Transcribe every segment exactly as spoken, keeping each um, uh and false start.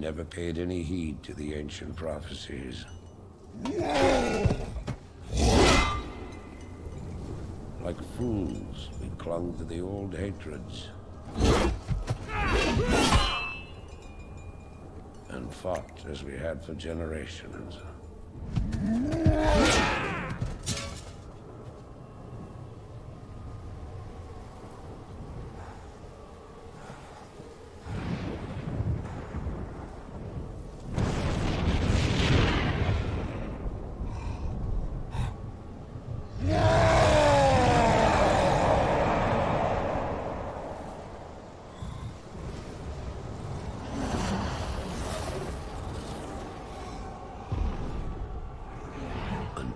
never paid any heed to the ancient prophecies. Like fools, we clung to the old hatreds. And fought as we had for generations.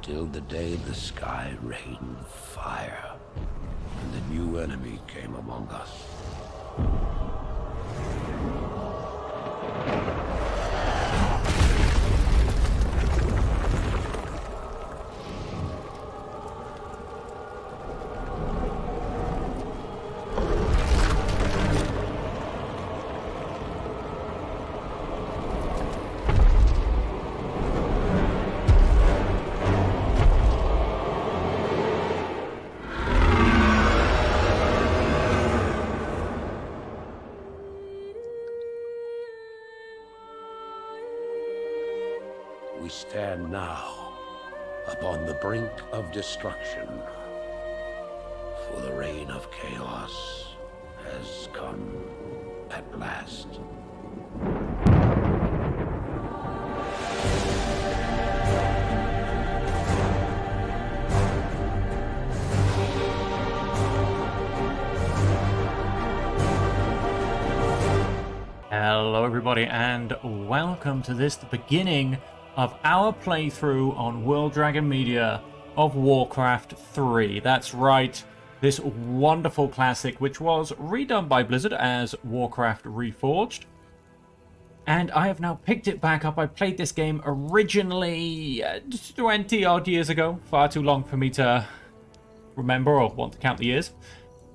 Till the day the sky rained fire, and the new enemy came among us. Stand now upon the brink of destruction, for the reign of chaos has come at last. Hello everybody and welcome to this, the beginning of our playthrough on World Dragon Media of Warcraft three. That's right, this wonderful classic which was redone by Blizzard as Warcraft Reforged. And I have now picked it back up. I played this game originally twenty odd years ago. Far too long for me to remember or want to count the years.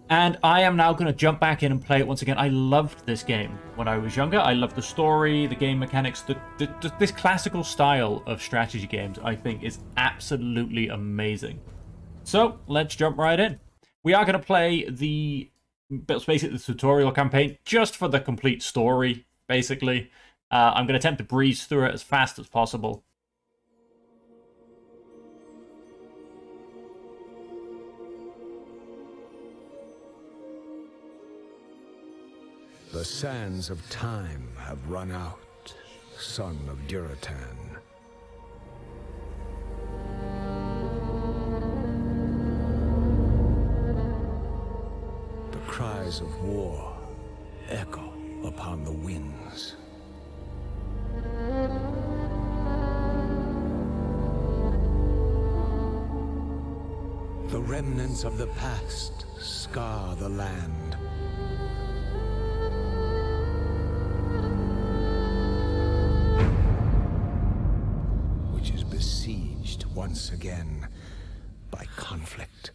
And I am now going to jump back in and play it once again. I loved this game when I was younger. I loved the story, the game mechanics. The, the, the, this classical style of strategy games, I think, is absolutely amazing. So, let's jump right in. We are going to play the, basically, the tutorial campaign just for the complete story, basically. Uh, I'm going to attempt to breeze through it as fast as possible. The sands of time have run out, son of Durotan. The cries of war echo upon the winds. The remnants of the past scar the land. Once again by conflict.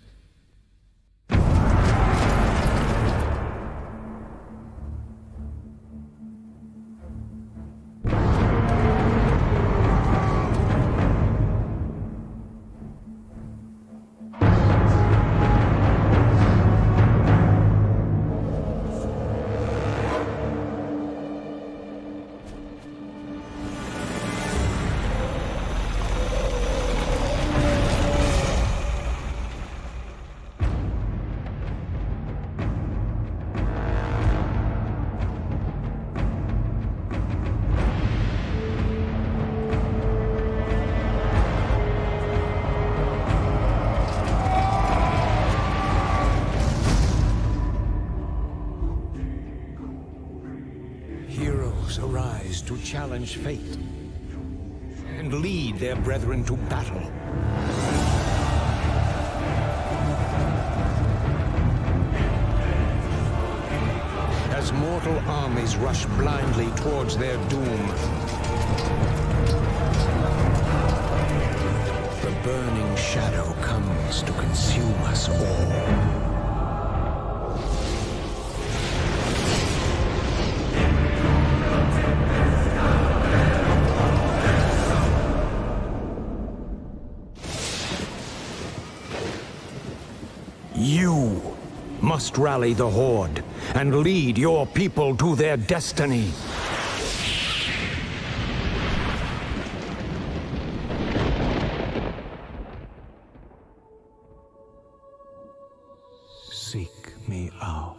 To challenge fate and lead their brethren to battle. As mortal armies rush blindly towards their doom, the burning shadow comes to consume us all. You must rally the Horde and lead your people to their destiny. Seek me out.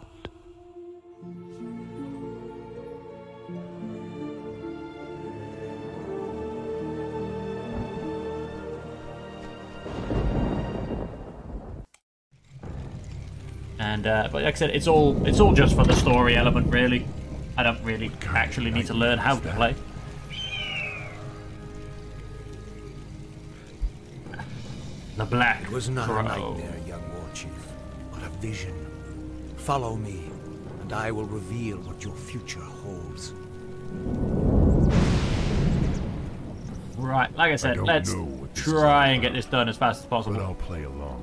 And uh, but like I said, it's all it's all just for the story element, really. I don't really actually need to learn how to play. The Black It was not a nightmare, young Warchief, but a vision. Follow me, and I will reveal what your future holds. Right, like I said, I let's try and get this done as fast as possible. But I'll play along.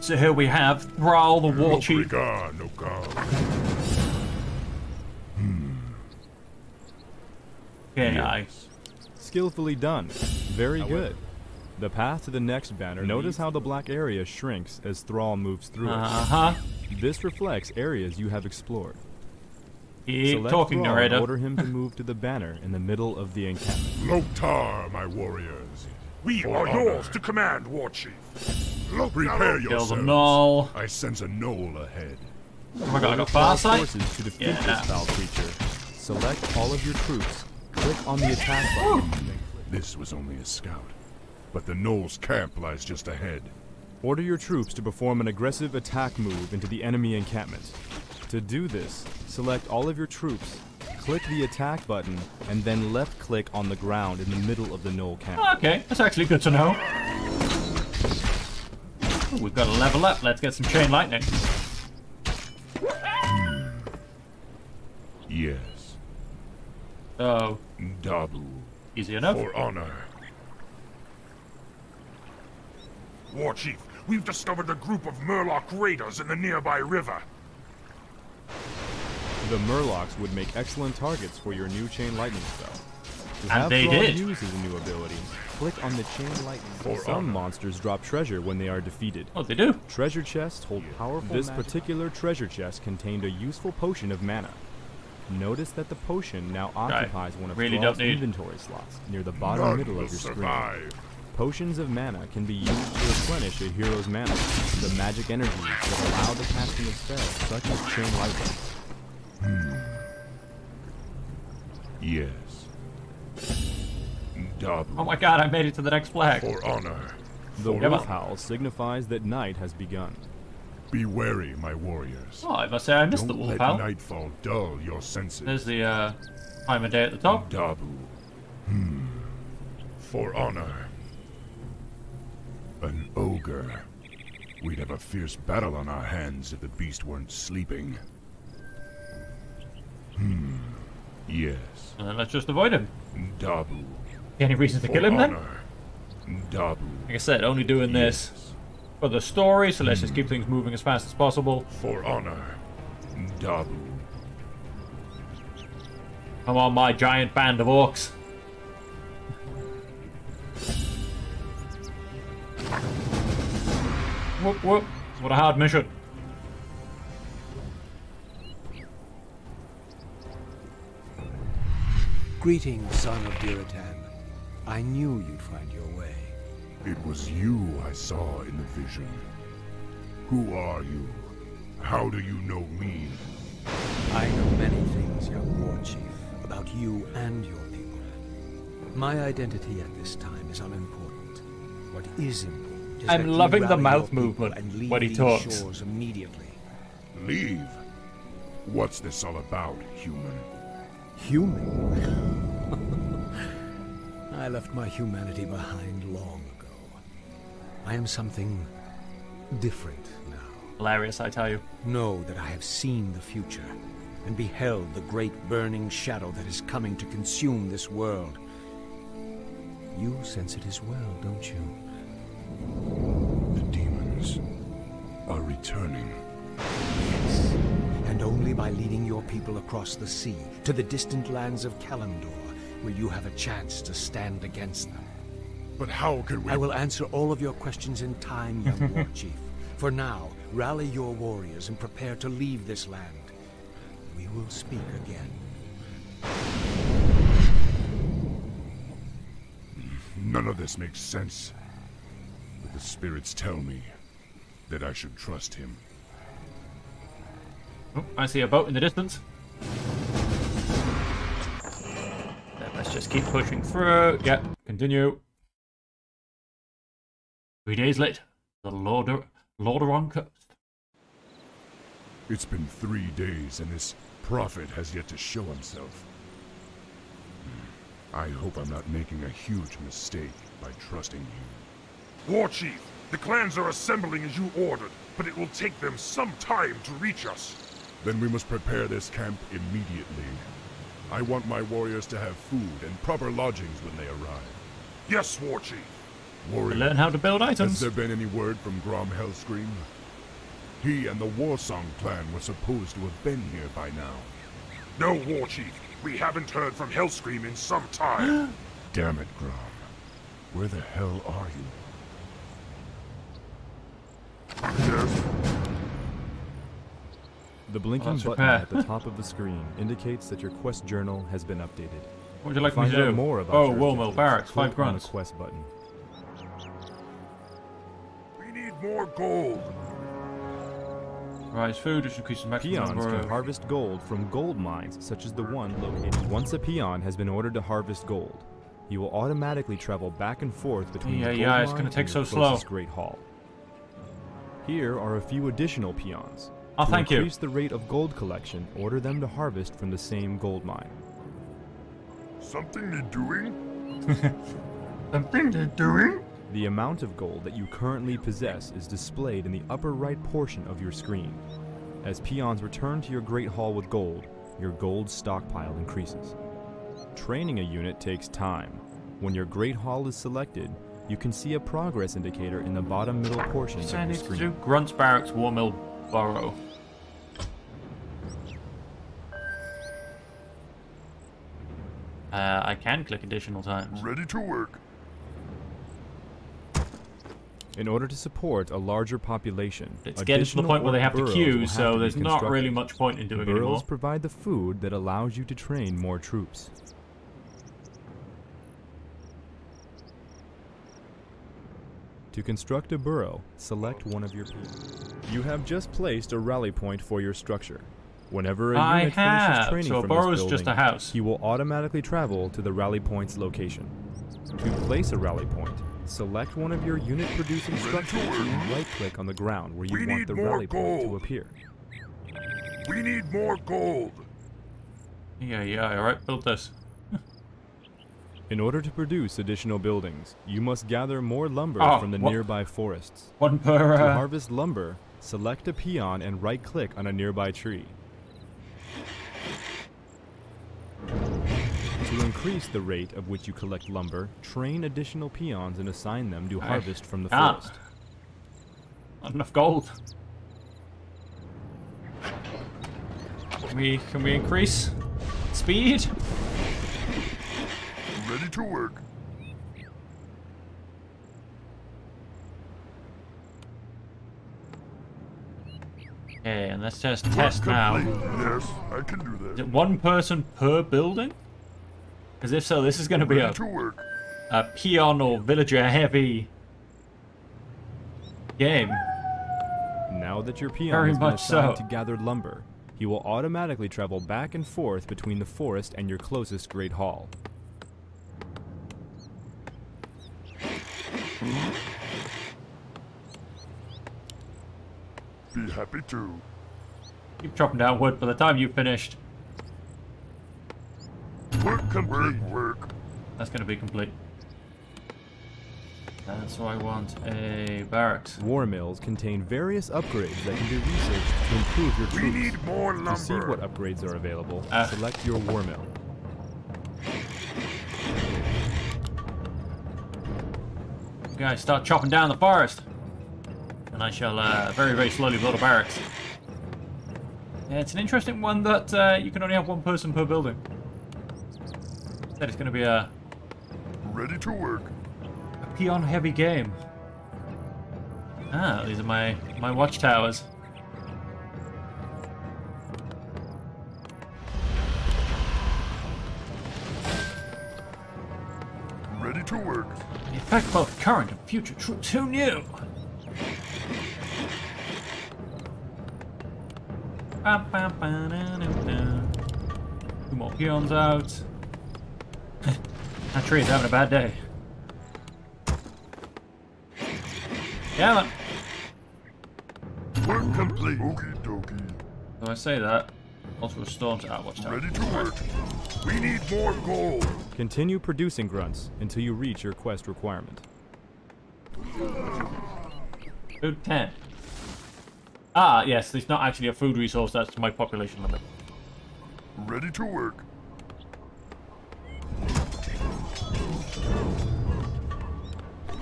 So here we have Thrall the Warchief. Okay, nice. Skillfully done. Very good. The path to the next banner. Notice how the black area shrinks as Thrall moves through it. Uh-huh. This reflects areas you have explored. Keep talking, narrator. Order him to move to the banner in the middle of the encampment. Lok'tar, my warriors. We are yours to command, Warchief. Look, prepare yourselves. Kill the gnoll. I sense a gnoll ahead. Oh my god, I got farsight? To defeat yeah. this foul creature. Select all of your troops. Click on the attack button. This was only a scout, but the gnoll's camp lies just ahead. Order your troops to perform an aggressive attack move into the enemy encampment. To do this, select all of your troops, click the attack button, and then left-click on the ground in the middle of the gnoll camp. Okay, that's actually good to know. Ooh, we've got to level up. Let's get some chain lightning. Yes. Oh. Double. Easy enough. For honor. Warchief, we've discovered a group of Murloc raiders in the nearby river. The Murlocs would make excellent targets for your new chain lightning spell. To and they did. Uses a new ability. Click on the chain lightning. For Some honor. monsters drop treasure when they are defeated. Oh, they do. Treasure chests hold powerful. This magic. particular treasure chest contained a useful potion of mana. Notice that the potion now occupies I one of the really inventory slots near the bottom None middle of your survive. screen. Potions of mana can be used to replenish a hero's mana. The magic energies that allow the casting of spells, such as chain lightning. Hmm. Yes. Oh my god, I made it to the next flag. For honor. The wolf howl signifies that night has begun. Be wary, my warriors. Oh, I must say I missed the wolf howl. Don't let nightfall dull your senses. There's the uh, time of day at the top. Dabu. Hmm. For honor. An ogre. We'd have a fierce battle on our hands if the beast weren't sleeping. Hmm. Yes. And then let's just avoid him. Dabu. Any reason to kill him then? Like I said, only doing this yes. for the story, so let's just keep things moving as fast as possible. For honor. Double. Come on, my giant band of orcs. Whoop whoop. What a hard mission. Greetings, son of Durotan. I knew you'd find your way. It was you I saw in the vision. Who are you? How do you know me? I know many things, young Warchief, about you and your people. My identity at this time is unimportant. What is important is I'm that loving you the mouth movement and leave when he talks. Shores immediately. Leave? What's this all about, human? Human? I left my humanity behind long ago. I am something different now. Hilarious, I tell you. Know that I have seen the future and beheld the great burning shadow that is coming to consume this world. You sense it as well, don't you? The demons are returning. Yes, and only by leading your people across the sea to the distant lands of Kalimdor will you have a chance to stand against them. But how can we... I will answer all of your questions in time, young Warchief. For now, rally your warriors and prepare to leave this land. We will speak again. None of this makes sense. But the spirits tell me that I should trust him. Oh, I see a boat in the distance. Let's just keep pushing through. Yep, continue. Three days later, the Lordaeron Lordaeron cursed. It's been three days and this prophet has yet to show himself. I hope I'm not making a huge mistake by trusting you. Warchief, the clans are assembling as you ordered, but it will take them some time to reach us. Then we must prepare this camp immediately. I want my warriors to have food and proper lodgings when they arrive. Yes, Warchief. Warriors, learn how to build items. Has there been any word from Grom Hellscream? He and the Warsong clan were supposed to have been here by now. No, Warchief. We haven't heard from Hellscream in some time. Damn it, Grom. Where the hell are you? Yes. The blinking oh, button at the top of the screen indicates that your quest journal has been updated. What would you like Find me to do? More about oh, Woolmill Barracks, five grand. Quest button. We need more gold. Rise food, which increases maximum number. Peons can harvest gold from gold mines, such as the one located. Once a peon has been ordered to harvest gold, you will automatically travel back and forth between yeah, the gold yeah, mine it's gonna take and your so slow. Great Hall. Here are a few additional peons. Oh, thank you. To increase the rate of gold collection, order them to harvest from the same gold mine. Something they're doing? Something they're doing? The amount of gold that you currently possess is displayed in the upper right portion of your screen. As peons return to your Great Hall with gold, your gold stockpile increases. Training a unit takes time. When your Great Hall is selected, you can see a progress indicator in the bottom middle portion of your screen. To do Grunt's Barracks, Warmill Borrow. Uh, I can click additional times. Ready to work. In order to support a larger population, it's getting to the point where they have to queue, so there's not really much point in doing it anymore. Burrows provide the food that allows you to train more troops. To construct a burrow, select one of your pieces. You have just placed a rally point for your structure. Whenever a I unit have. finishes training so from a burrow this building, is just a house. He will automatically travel to the rally point's location. To place a rally point, select one of your unit-producing structures and right-click on the ground where you we want the rally gold. point to appear. We need more gold! Yeah, yeah, alright, build this. In order to produce additional buildings, you must gather more lumber oh, from the what? nearby forests. One per, uh... To harvest lumber, select a peon and right-click on a nearby tree. To increase the rate of which you collect lumber, train additional peons and assign them to I harvest from the can't. forest. Not enough gold. Can we, can we increase speed? Ready to work. Okay, and let's just Work test complete. now. Yes, I can do that. Is it one person per building? Because if so, this is going to be a, to a peon or villager heavy game. Now that your peon Very has been assigned so. to gather lumber, he will automatically travel back and forth between the forest and your closest Great Hall. Be happy to. Keep chopping down wood by the time you've finished. Work complete. Work, work. That's gonna be complete. That's why I want a barracks. War mills contain various upgrades that can be researched to improve your troops. We need more lumber. To see what upgrades are available, uh. select your war mill. Guys, start chopping down the forest, and I shall uh, very, very slowly build a barracks. Yeah, it's an interesting one that uh, you can only have one person per building. Instead, it's going to be a ready to work. A Peon heavy game. Ah, these are my, my watchtowers. Ready to work. They affect both current and future troops. Who knew? Two more peons out. That tree is having a bad day. Yeah. Work complete. Okie dokie. When I say that, also a storm to our watchtower. Ready to work. We need more gold. Continue producing grunts until you reach your quest requirement. Food ten. Ah, yes, it's not actually a food resource, that's my population limit. Ready to work.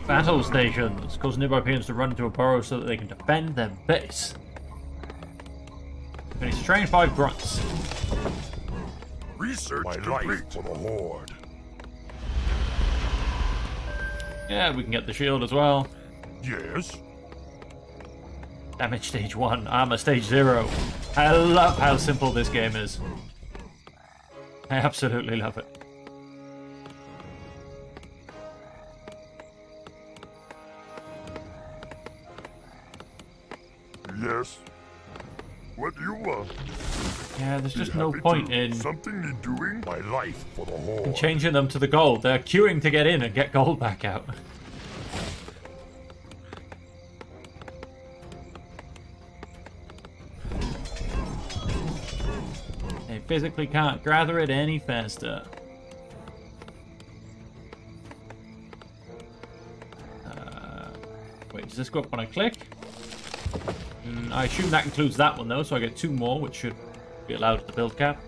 Battle stations. Cause nearby peons to run into a burrow so that they can defend their base. And it's trained five grunts. Research my life for the Horde. Yeah, we can get the shield as well. Yes. Damage stage one, armor stage zero. I love how simple this game is. I absolutely love it. Yes. What do you want? Yeah, there's just no point in something in doing my life for the Horde. In changing them to the gold. They're queuing to get in and get gold back out. They physically can't gather it any faster. Uh, wait, does this go up when I click? Mm, I assume that includes that one though, so I get two more, which should be allowed at the build cap.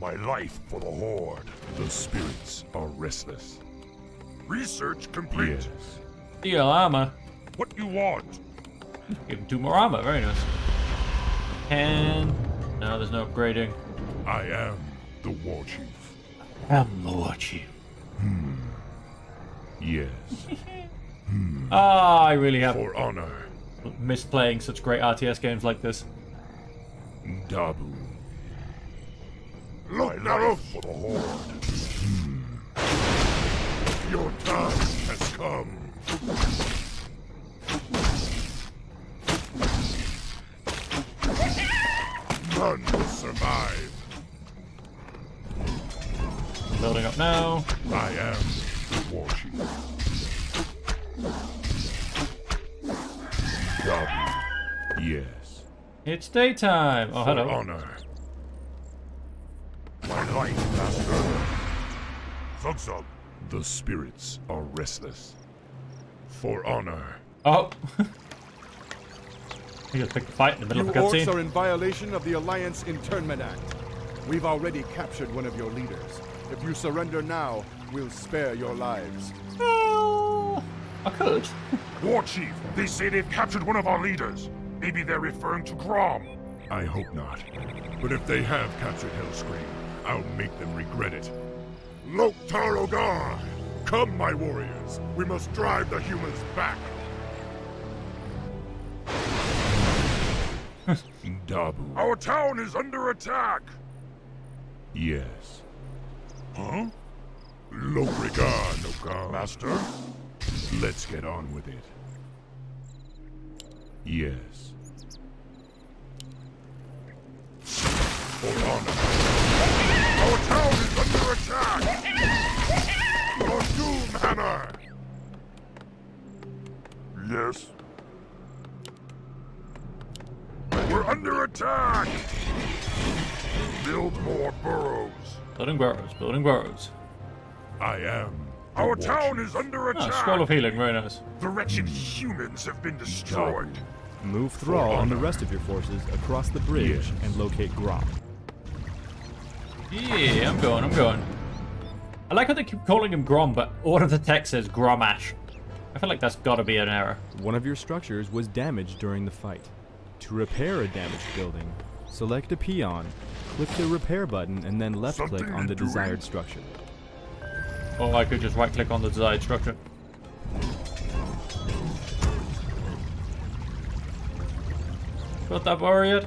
My life for the Horde. The spirits are restless. Research complete. Yes. Deal armor. What do you want? Give him two more armor. Very nice. And no, there's no upgrading. I am the Warchief. I am the Warchief. Hmm. Yes. hmm. Ah, I really have. For honor. Miss playing such great R T S games like this. Dabu. Look now for the Horde. Hmm. Your time has come. None will survive. Building up now. I am the Warchief. Yes. It's daytime. Oh, hello. Honor. My life, master. Zog-zog. The spirits are restless. For honor. Oh. He just picked a fight in the middle you of a cutscene. Orcs are in violation of the Alliance Internment Act. We've already captured one of your leaders. If you surrender now, we'll spare your lives. Well, I could. Warchief, they say they've captured one of our leaders. Maybe they're referring to Grom. I hope not. But if they have captured Hellscream, I'll make them regret it. Lok'tar Ogar! Come, my warriors! We must drive the humans back! Dabu. Our town is under attack! Yes. Huh? Lok'tar Ogar, master? Let's get on with it. Yes. For honor. Our town is under attack! Your Doomhammer! Yes. We're under attack! Build more burrows. Building burrows, building burrows. I am. Our town is under attack! Oh, scroll of healing, very nice. The wretched humans have been destroyed. Move Thrall and the rest of your forces across the bridge yeah. and locate Grom. Yeah, I'm going, I'm going. I like how they keep calling him Grom, but all of the text says Grommash. I feel like that's gotta be an error. One of your structures was damaged during the fight. To repair a damaged building, select a peon, click the repair button, and then left-click on the desired structure. Or I could just right click on the desired structure. Got that warrior?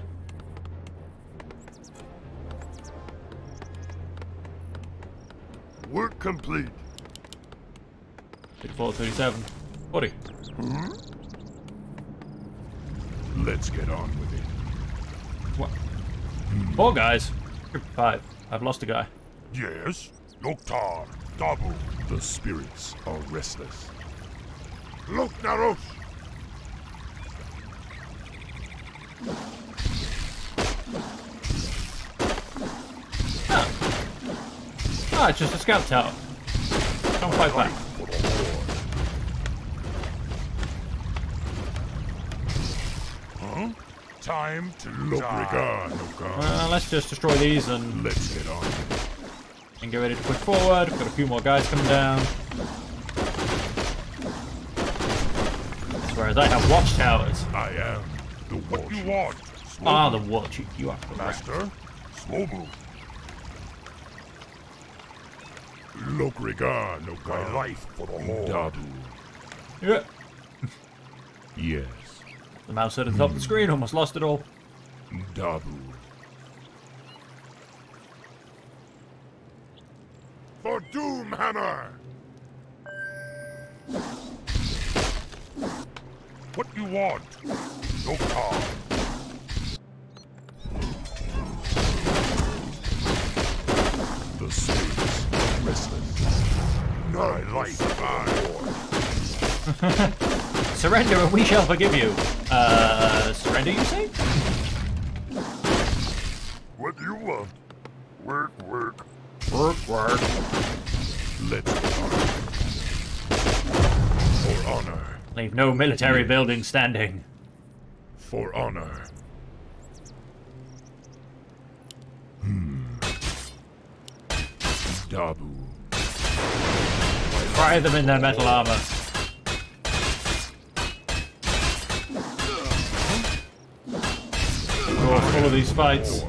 Work complete. thirty-four, thirty-seven. forty. Hmm? Let's get on with it. What? Four guys? Five. I've lost a guy. Yes. Lok'tar, Dabu. The spirits are restless. Lok'naros! Ah. ah, it's just a scout tower. Don't fight back. Huh? Time to look regard. Well, let's just destroy these and let's get on. And get ready to push forward. We've got a few more guys coming down. Whereas I have watchtowers. I am. The what you want? Ah, the watch. You are correct. Master, slow move. Look, regard, no my life for the Lord. Yeah. Yes. The mouse at the top of the screen. Almost lost it all. Dabu. For Doomhammer. What you want? No car. The spirits are restless. My life, my lord. Surrender and we shall forgive you. Uh, surrender, you say? What do you want? Work, work. Work, work. Let's get on. For honor. Leave no military building standing. For honor. Hmm. Dabu. Fry them in their metal armor. Oh, full of these fights.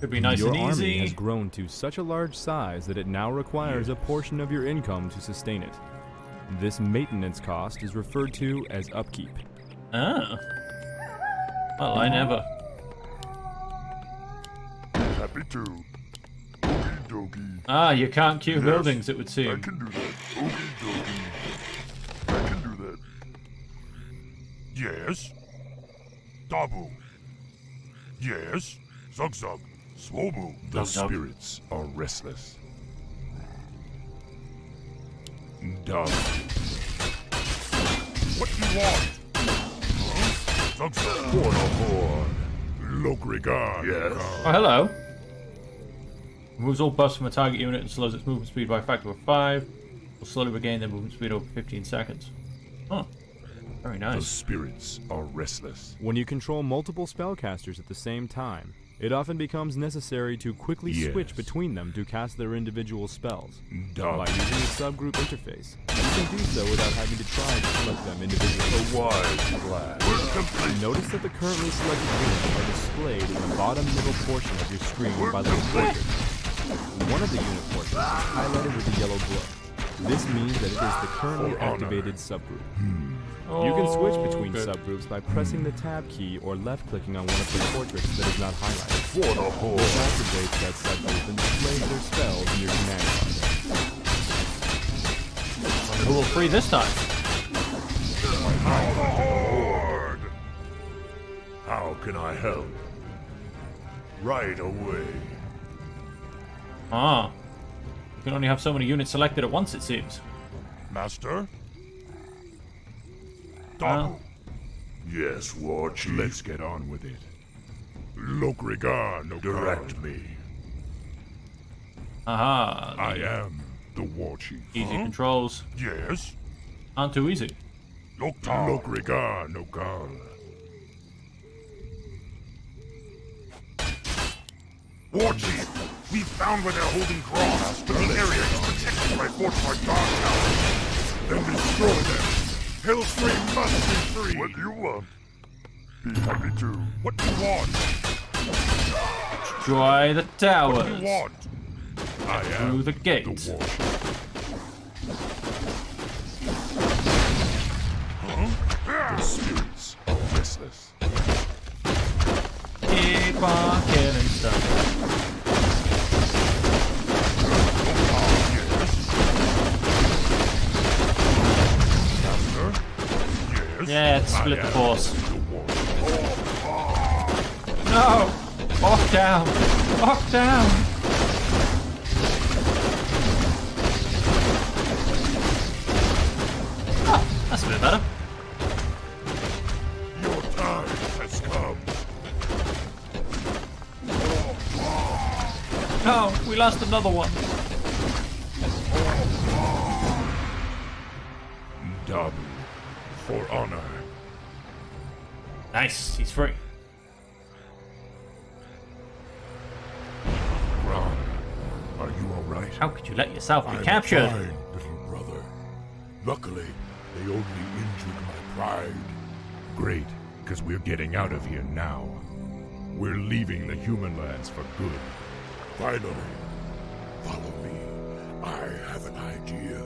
Could be nice your and easy. Your army has grown to such a large size that it now requires a portion of your income to sustain it. This maintenance cost is referred to as upkeep. Oh. Well, I never. Happy to. Okie dokie. Ah, you can't queue yes, buildings, it would seem. I can do that. Okie dokie. I can do that. Yes. Dabu. Yes. Zug Zug. Swobu. The spirits are restless. Dog. What do you want? Huh? Board aboard. Look regard. Yes. Oh, hello. Removes all buffs from a target unit and slows its movement speed by a factor of five. Will slowly regain their movement speed over fifteen seconds. Huh. Very nice. The spirits are restless. When you control multiple spellcasters at the same time, it often becomes necessary to quickly yes. switch between them to cast their individual spells. Duh. By using the subgroup interface, you can do so without having to try to select them individually. A wise blast. Notice that the currently selected units are displayed in the bottom middle portion of your screen We're by the trigger. One of the unit portions is highlighted with a yellow glow. This means that it is the currently activated subgroup. Hmm. You can switch between okay. subgroups by pressing the tab key or left-clicking on one of the portraits that is not highlighted. What a whore! This activates that subgroup and displays their spells in your command line. Who will free this time? Lord. How can I help? Right away. Ah. You can only have so many units selected at once, it seems. Master? Well. Yes, Warchief. Let's get on with it. Lok'tar Ogar, direct me. Aha. I am the Warchief. Easy huh? controls. Yes. Aren't too easy. Lok'tar Ogar. Warchief, we found where they're holding Grommash. The area is protected by fortified guard towers. Then destroy them. Hellscream must be free! What do you want? Be happy to. What do you want? Destroy the towers! What do you want? I through the gate. The huh? The spirits are restless. Keep on killing stuff. Yeah, it's split the force. No! Lock down! Lock down! Oh, that's a bit better. Your time has come. No, we lost another one. Double. For honor. Nice, he's free. Ron, are you alright? How could you let yourself be I'm captured? Fine, little brother. Luckily, they only injured my pride. Great, because we're getting out of here now. We're leaving the human lands for good. Finally, follow me. I have an idea.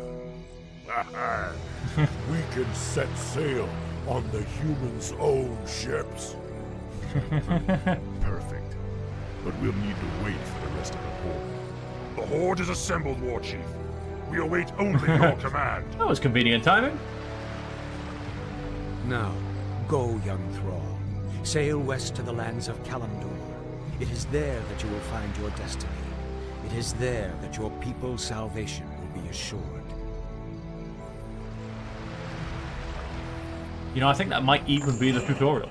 We can set sail on the humans' own ships. Perfect. But we'll need to wait for the rest of the horde. The horde is assembled, Warchief. We await only your command. That was convenient timing. Now, go, young Thrall. Sail west to the lands of Kalimdor. It is there that you will find your destiny. It is there that your people's salvation will be assured. You know, I think that might even be the tutorial.